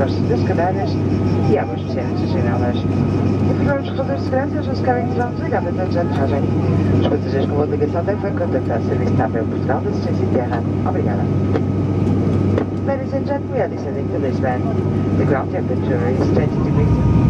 costas das cadeiras e abastecer as janelas. Informamos que razões de segurança eles não se querem entrar nos ligadas antes da aterragem. Os passageiros com a ligação devem contactar o serviço TAP Portugal de Assistência em Terra. Obrigada. Ladies and gentlemen, we are descending to Lisbon. The ground temperature is 20 degrees.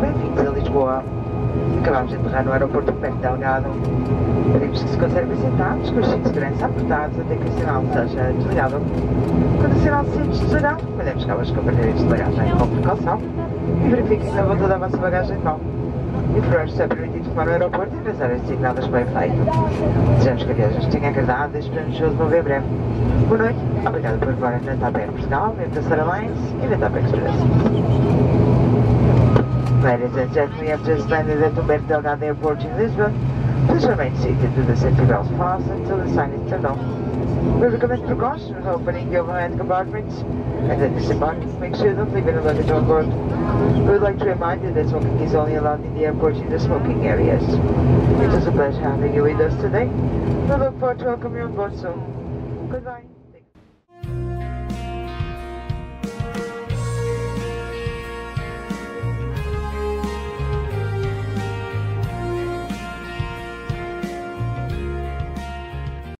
Bem-vindos a Lisboa. Acabamos de aterrar no aeroporto Humberto Delgado. Pedimos que se conservem sentados, com os cintos de segurança apertados até que o sinal seja desligado. Quando o sinal seja desligado, recolhemos calas com aparelhos de bagagem com precaução e verifiquem na volta da vossa bagagem de mão. Informamos-se é permitido fumar no aeroporto e nas áreas designadas pelo efeito. Desejamos que a viagem tenha agradado e esperamos que os vão ver breve. Boa noite, obrigado por voarem na TAP Portugal, na Star Alliance e na TAP Express. Ladies and gentlemen, after landing at Humberto Delgado Airport in Lisbon, please remain seated with the safety belts fast until the sign is turned off. We recommend precaution when opening the overhead compartments and at disembarking, make sure you don't leave any luggage on board. We would like to remind you that smoking is only allowed in the airport in the smoking areas. It was a pleasure having you with us today. We look forward to welcoming you on board soon. Goodbye.